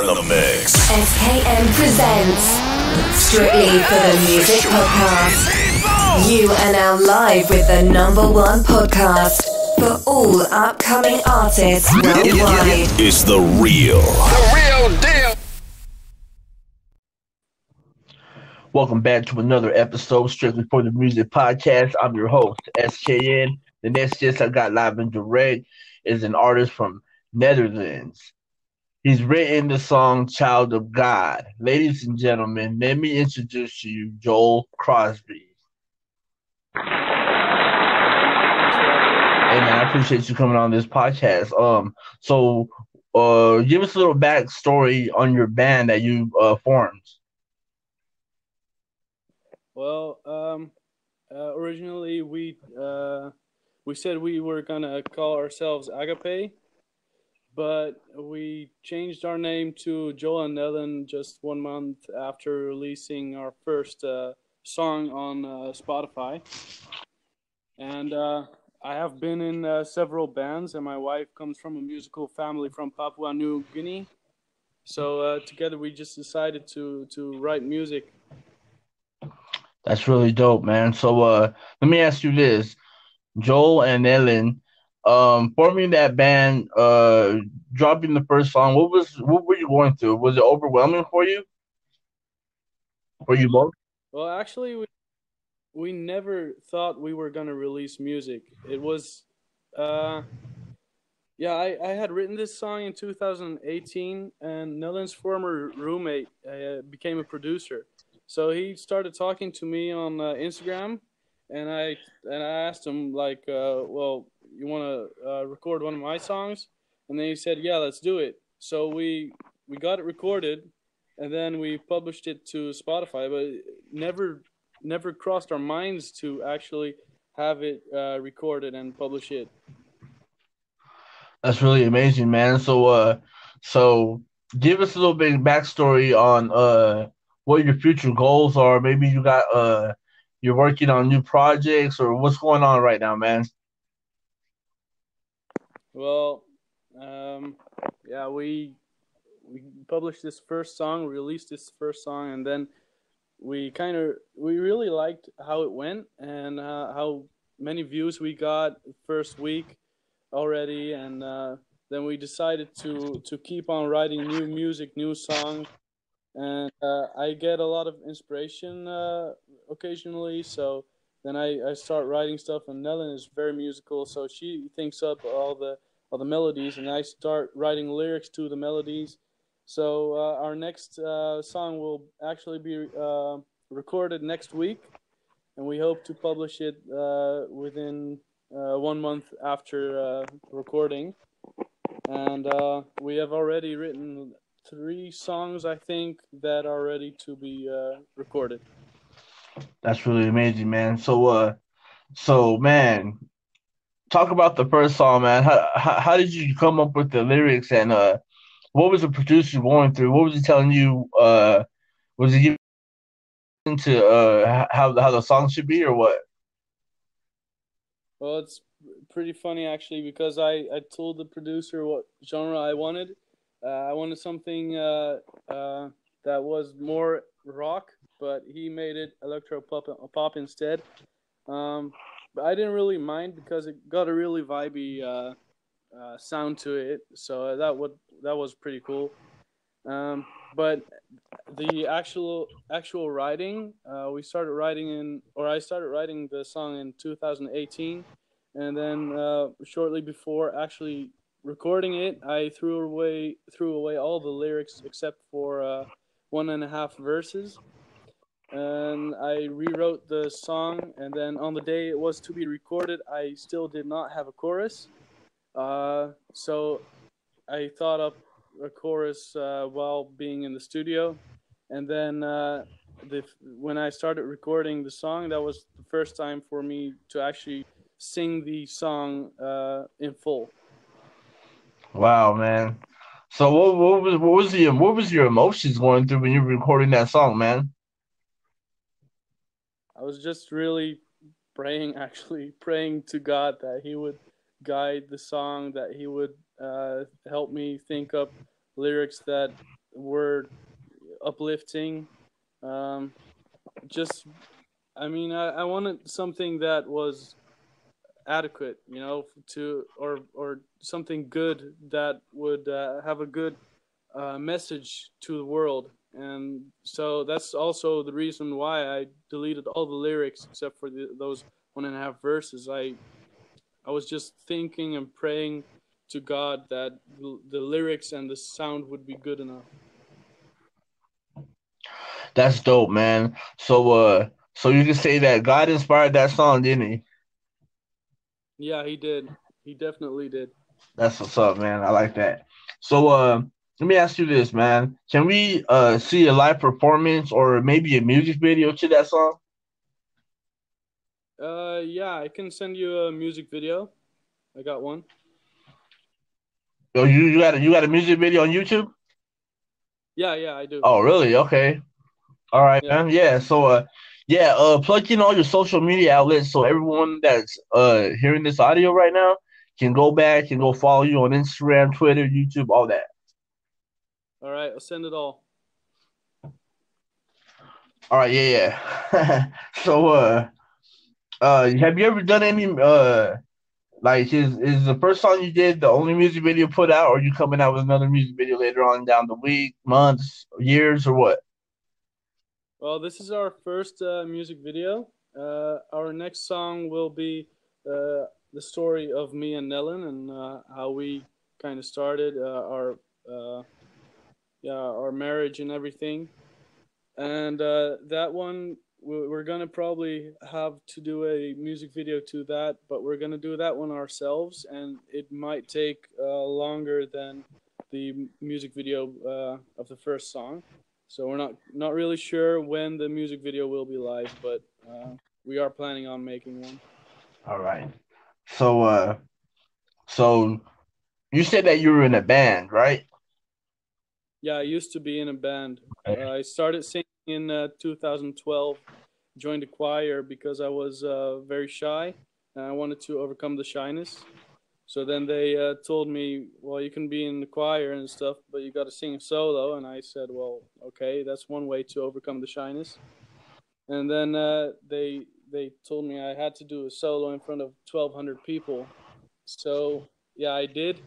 in the mix. SKM presents Strictly for the Music podcast. You are now live with the #1 podcast for all upcoming artists worldwide. It's the real. The real deal. Welcome back to another episode of Strictly 4 The Music Podcast. I'm your host, SKN. The next guest I got live and direct is an artist from Netherlands. He's written the song Child of God. Ladies and gentlemen, let me introduce to you Joel Crosby. And I appreciate you coming on this podcast. So give us a little backstory on your band that you formed. Well, originally we said we were gonna call ourselves Agape, but we changed our name to Joel and Nellen just 1 month after releasing our first song on Spotify. And I have been in several bands, and my wife comes from a musical family from Papua New Guinea. So together we just decided to write music. That's really dope, man. So let me ask you this. Joel and Nellen, forming that band, dropping the first song, what were you going through? Was it overwhelming for you? For you both? Well, actually, we never thought we were going to release music. It was, I had written this song in 2018, and Nellen's former roommate became a producer. So he started talking to me on Instagram, and I asked him, like, well, you want to record one of my songs? And then he said, yeah, let's do it. So we got it recorded, and then we published it to Spotify, but it never crossed our minds to actually have it recorded and publish it. That's really amazing, man. So so give us a little bit of backstory on what your future goals are. Maybe you got you're working on new projects, or what's going on right now, man? Well, we published this first song, released this first song, and then we really liked how it went and how many views we got the first week already, and then we decided to keep on writing new music, new songs. And I get a lot of inspiration occasionally, so then I start writing stuff. And Nellen is very musical, so she thinks up all the melodies, and I start writing lyrics to the melodies. So our next song will actually be recorded next week, and we hope to publish it within 1 month after recording. And we have already written 3 songs, I think, that are ready to be recorded. That's really amazing, man. So, man, talk about the first song, man. How did you come up with the lyrics, and what was the producer going through? What was he telling you? Was he giving you to how the song should be, or what? Well, it's pretty funny, actually, because I told the producer what genre I wanted. I wanted something that was more rock, but he made it electro pop instead. But I didn't really mind because it got a really vibey sound to it, so that was pretty cool. But the actual writing, I started writing the song in 2018, and then shortly before actually recording it, I threw away all the lyrics except for 1.5 verses, and I rewrote the song. And then on the day it was to be recorded, I still did not have a chorus, so I thought up a chorus while being in the studio. And then when I started recording the song, that was the first time for me to actually sing the song in full. Wow, man. So what was your emotions going through when you were recording that song, man? I was just really praying to God that he would guide the song, that he would help me think up lyrics that were uplifting. I wanted something that was adequate, you know, or something good that would have a good message to the world. And so that's also the reason why I deleted all the lyrics except for those 1.5 verses. I was just thinking and praying to God that the lyrics and the sound would be good enough. That's dope, man. So you can say that God inspired that song, didn't he? Yeah, he did. He definitely did. That's what's up, man. I like that. So, let me ask you this, man. Can we see a live performance or maybe a music video to that song? Yeah, I can send you a music video. I got one. Oh, you got a music video on YouTube? Yeah, I do. Oh, really? Okay. All right, yeah, man. Yeah. So, plug in all your social media outlets so everyone that's hearing this audio right now can go back and go follow you on Instagram, Twitter, YouTube, all that. All right, I'll send it all. All right, yeah. So, have you ever done any like is the first song you did the only music video put out, or are you coming out with another music video later on down the week, months, years, or what? Well, this is our first music video. Our next song will be the story of me and Nellen and how we kind of started our marriage and everything. And that one, we're going to probably have to do a music video to that, but we're going to do that one ourselves, and it might take longer than the music video of the first song. So we're not really sure when the music video will be live, but we are planning on making one. All right. So, so you said that you were in a band, right? Yeah, I used to be in a band. Okay. I started singing in 2012, joined a choir because I was very shy and I wanted to overcome the shyness. So then they told me, well, you can be in the choir and stuff, but you got to sing a solo. And I said, well, okay, that's one way to overcome the shyness. And then they told me I had to do a solo in front of 1,200 people. So, yeah, I did.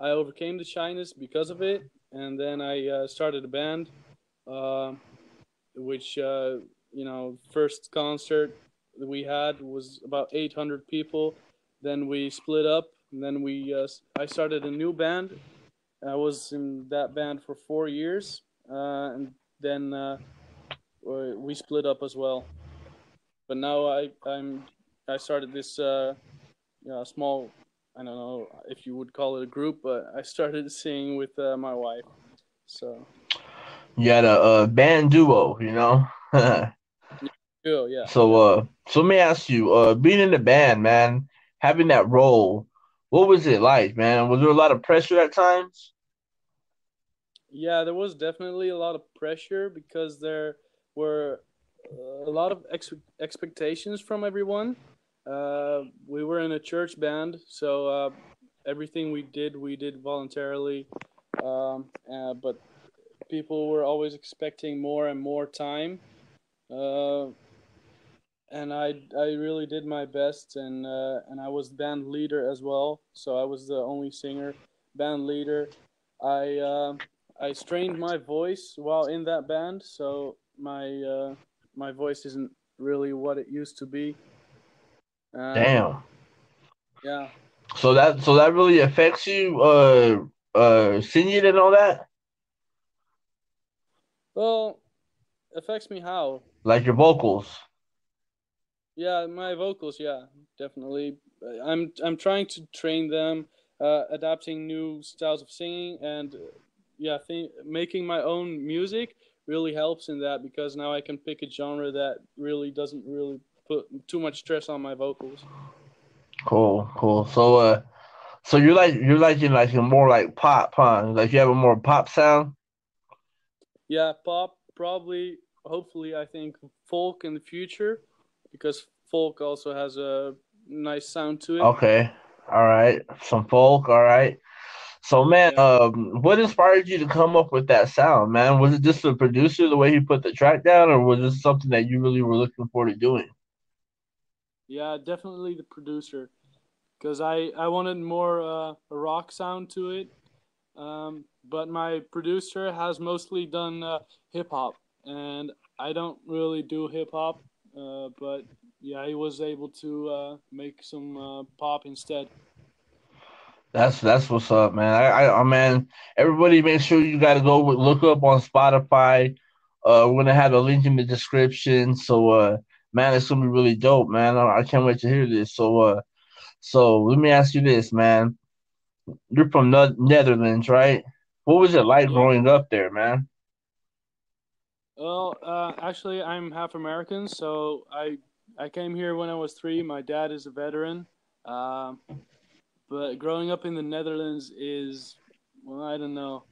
I overcame the shyness because of it. And then I started a band, which, first concert that we had was about 800 people. Then we split up, and then I started a new band. I was in that band for 4 years, and then we split up as well. But now I started this small, I don't know if you would call it a group, but I started singing with my wife. So you had a band duo, you know? Yeah. So let me ask you, being in the band, man, having that role, what was it like, man? Was there a lot of pressure at times? Yeah, there was definitely a lot of pressure because there were a lot of expectations from everyone. We were in a church band, so everything we did voluntarily, but people were always expecting more and more time, and I really did my best, and I was band leader as well, so I was the only singer, band leader. I strained my voice while in that band, so my voice isn't really what it used to be. Damn. Yeah. So that really affects you, singing and all that? Well, affects me how? Like your vocals. Yeah, my vocals. Yeah, definitely. I'm trying to train them, adapting new styles of singing, and making my own music really helps in that because now I can pick a genre that really doesn't really put too much stress on my vocals. Cool. So you're like a more like pop, huh? Like you have a more pop sound? Yeah, pop, probably, hopefully, I think folk in the future, because folk also has a nice sound to it. Okay. All right. Some folk, all right. So, man, what inspired you to come up with that sound, man? Was it just the producer, the way he put the track down, or was it something that you really were looking forward to doing? Yeah, definitely the producer, because I wanted more a rock sound to it, but my producer has mostly done hip-hop, and I don't really do hip-hop, but yeah, he was able to make some pop instead. That's what's up, man. Man, everybody, make sure you gotta go look up on Spotify. We're gonna have a link in the description. So, man, it's gonna be really dope, man. I can't wait to hear this. So, so let me ask you this, man. You're from the Netherlands, right? What was it like growing up there, man? Well, actually, I'm half American, so I came here when I was 3. My dad is a veteran. But growing up in the Netherlands is, well, I don't know.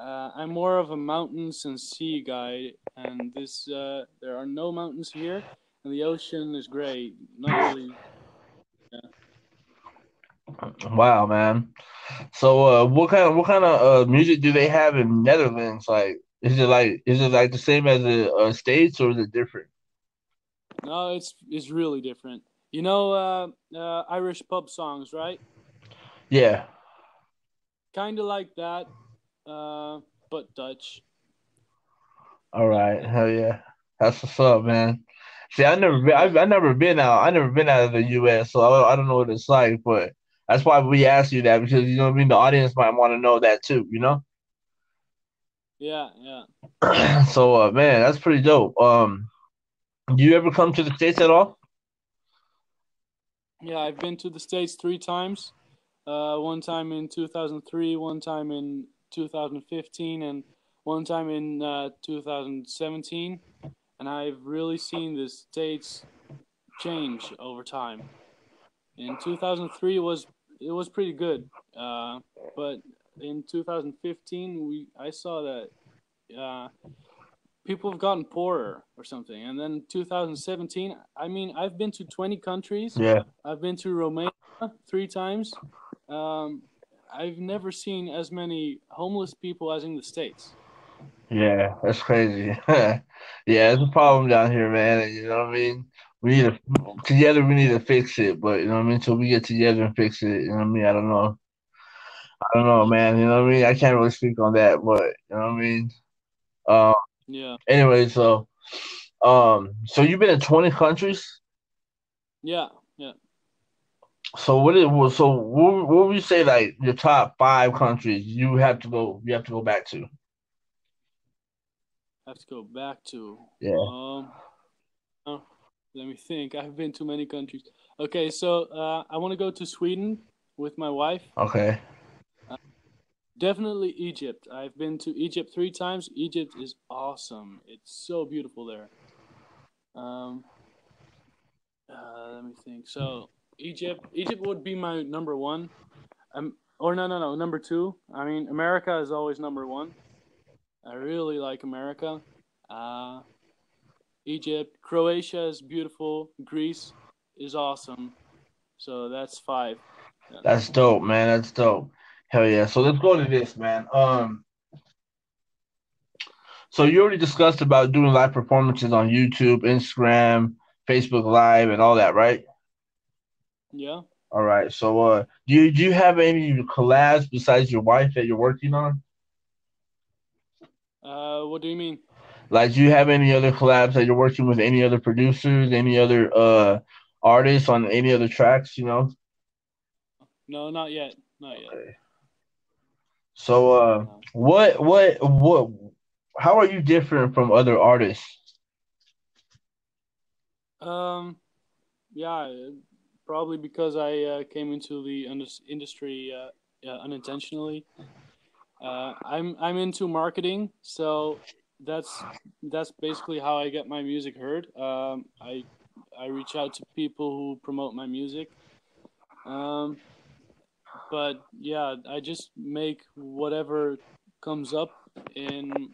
I'm more of a mountains and sea guy, and this there are no mountains here, and the ocean is great. Not really. Yeah. Wow, man. So, what kind of music do they have in Netherlands? Is it the same as the States, or is it different? No, it's really different. You know, Irish pub songs, right? Yeah. Kind of like that, but Dutch. All right, hell yeah, that's what's up, man. See, I've never been out of the U.S., so I don't know what it's like, but that's why we asked you that, because you know what I mean. The audience might want to know that too, you know. Yeah, yeah. So, man, that's pretty dope. Do you ever come to the States at all? Yeah, I've been to the States 3 times. One time in 2003, one time in 2015, and one time in 2017. And I've really seen the States change over time. In 2003, it was pretty good, but in 2015, I saw that people have gotten poorer or something. And then 2017, I mean, I've been to 20 countries. Yeah, I've been to Romania 3 times. I've never seen as many homeless people as in the States. Yeah, that's crazy. Yeah, it's a problem down here, man. You know what I mean? We need to fix it, but you know what I mean? Till we get together and fix it, you know what I mean? I don't know, man. You know what I mean? I can't really speak on that, but you know what I mean? Yeah. Anyway, so you've been in 20 countries? Yeah, yeah. So what would you say, like, your top 5 countries you have to go back to? Have to go back to. Yeah. Let me think. I've been to many countries. Okay, so I want to go to Sweden with my wife. Okay. Definitely Egypt. I've been to Egypt 3 times. Egypt is awesome. It's so beautiful there. Let me think. So Egypt would be my number 1. Or no, number 2. I mean, America is always number 1. I really like America. Egypt, Croatia is beautiful. Greece is awesome. So that's 5. Yeah. That's dope, man. That's dope. Hell yeah. So let's go to this, man. So you already discussed about doing live performances on YouTube, Instagram, Facebook Live, and all that, right? Yeah. All right. So do you have any collabs besides your wife that you're working on? What do you mean? Like, do you have any other collabs that you're working with any other producers, any other artists on any other tracks, you know? No, not yet. Not yet. Okay. So, how are you different from other artists? Yeah, probably because I came into the industry unintentionally. I'm into marketing, so that's basically how I get my music heard. I reach out to people who promote my music. But yeah, I just make whatever comes up in my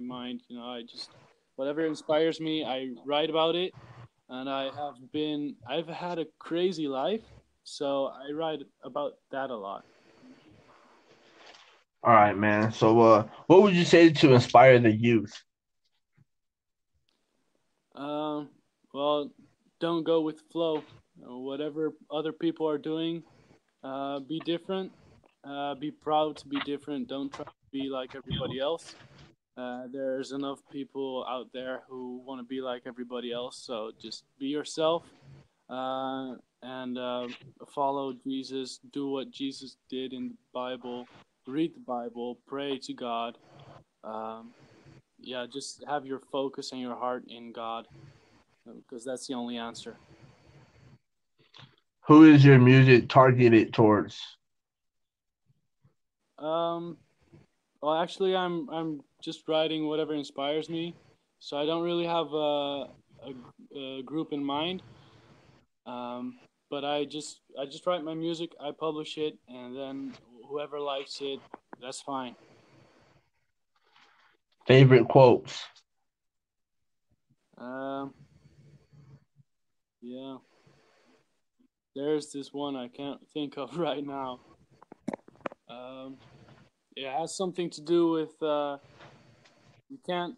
mind. You know, I just whatever inspires me, I write about it, and I've had a crazy life, so I write about that a lot. All right, man. So, what would you say to inspire the youth? Well, don't go with flow. Whatever other people are doing, be different. Be proud to be different. Don't try to be like everybody else. There's enough people out there who want to be like everybody else. So just be yourself and follow Jesus. Do what Jesus did in the Bible. Read the Bible. Pray to God. Just have your focus and your heart in God, because that's the only answer. Who is your music targeted towards? Well, actually, I'm just writing whatever inspires me, so I don't really have a group in mind. But I just write my music, I publish it, and then whoever likes it, that's fine. Favorite quotes? There's this one I can't think of right now. It has something to do with you can't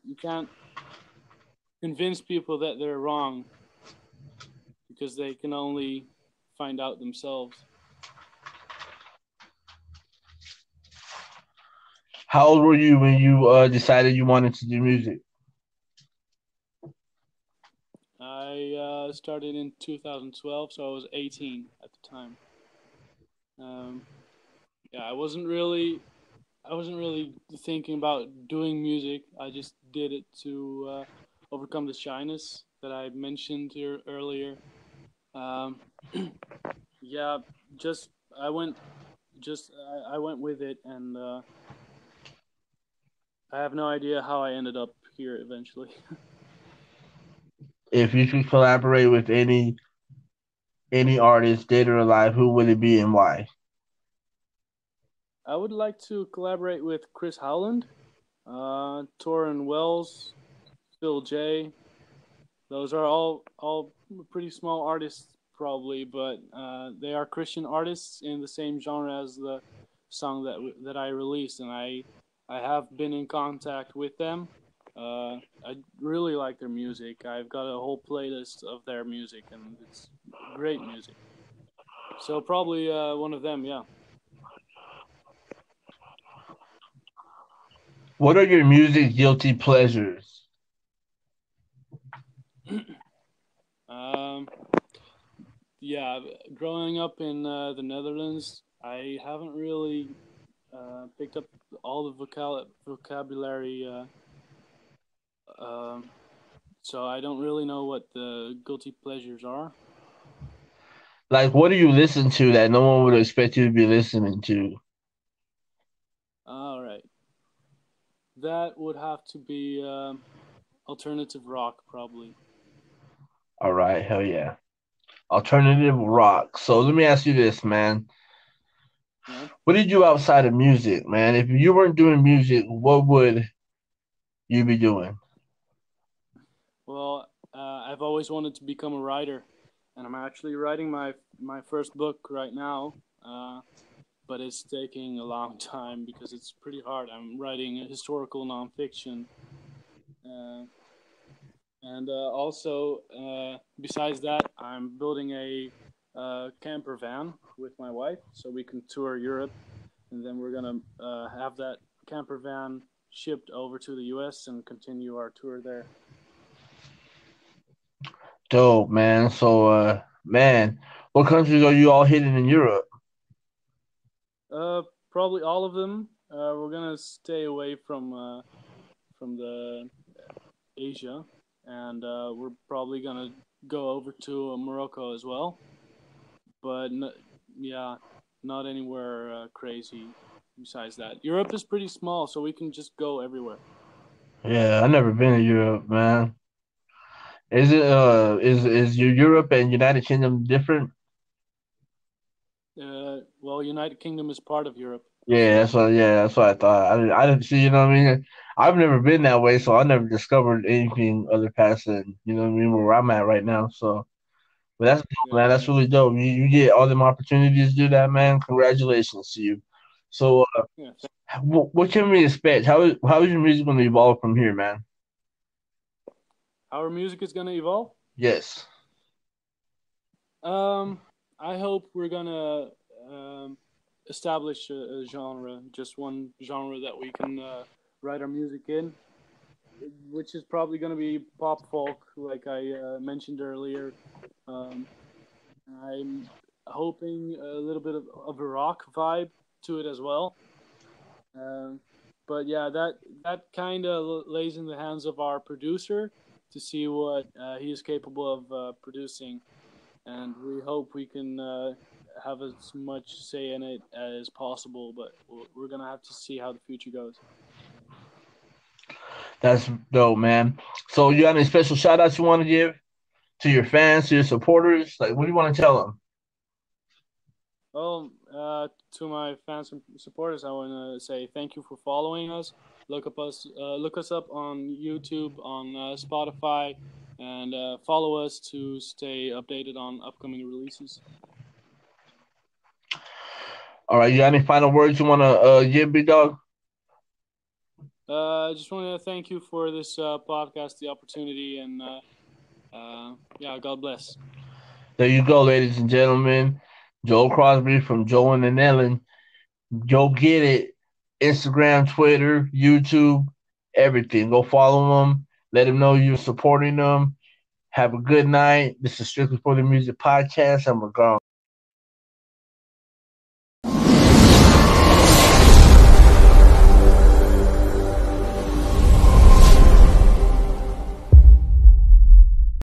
convince people that they're wrong, because they can only find out themselves. How old were you when you decided you wanted to do music? I started in 2012, so I was 18 at the time. I wasn't really thinking about doing music. I just did it to overcome the shyness that I mentioned here earlier. I went with it, and I have no idea how I ended up here eventually. If you could collaborate with any artist, dead or alive, who would it be and why? I would like to collaborate with Chris Howland, Torin Wells, Phil J. Those are all pretty small artists probably, but they are Christian artists in the same genre as the song that I released, and I have been in contact with them. I really like their music. I've got a whole playlist of their music, and it's great music. So probably one of them, yeah. What are your music guilty pleasures? Growing up in the Netherlands, I haven't really picked up all the vocabulary, so I don't really know what the guilty pleasures are. Like, what do you listen to that no one would expect you to be listening to? All right. That would have to be alternative rock, probably. All right, hell yeah. Alternative rock. So let me ask you this, man. Yeah. What did you do outside of music, man? If you weren't doing music, what would you be doing? Well, I've always wanted to become a writer, and I'm actually writing my first book right now. But it's taking a long time because it's pretty hard. I'm writing historical nonfiction. And also, besides that, I'm building a camper van with my wife so we can tour Europe. And then we're going to have that camper van shipped over to the U.S. and continue our tour there. Dope, man. So, what countries are you all hitting in Europe? Probably all of them. We're gonna stay away from the Asia, and we're probably gonna go over to Morocco as well. But not anywhere crazy. Besides that, Europe is pretty small, so we can just go everywhere. Yeah, I've never been to Europe, man. Is it is your Europe and United Kingdom different? Well, United Kingdom is part of Europe. Yeah, that's what I thought. I didn't see, you know what I mean? I've never been that way, so I never discovered anything other past than, you know what I mean, where I'm at right now. So, but that's dope, man. That's really dope. You get all them opportunities to do that, man. Congratulations to you. So, what can we expect? How is your music going to evolve from here, man? Our music is going to evolve? Yes. I hope we're going to establish a genre, just one genre that we can write our music in, which is probably going to be pop folk, like I mentioned earlier. I'm hoping a little bit of a rock vibe to it as well. But yeah, that kind of lays in the hands of our producer to see what he is capable of producing. And we hope we can have as much say in it as possible, but we're going to have to see how the future goes. That's dope, man. So you have any special shout-outs you want to give to your fans, to your supporters? Like, what do you want to tell them? Well, to my fans and supporters, I want to say thank you for following us. Look us up on YouTube, on Spotify, and follow us to stay updated on upcoming releases. All right, you got any final words you want to give, big dog? I just want to thank you for this podcast, the opportunity, and yeah, God bless. There you go, ladies and gentlemen. Joel Crosby from Joel and Nellen. Go get it. Instagram, Twitter, YouTube, everything. Go follow them. Let them know you're supporting them. Have a good night. This is Strictly for the Music podcast. I'm a girl.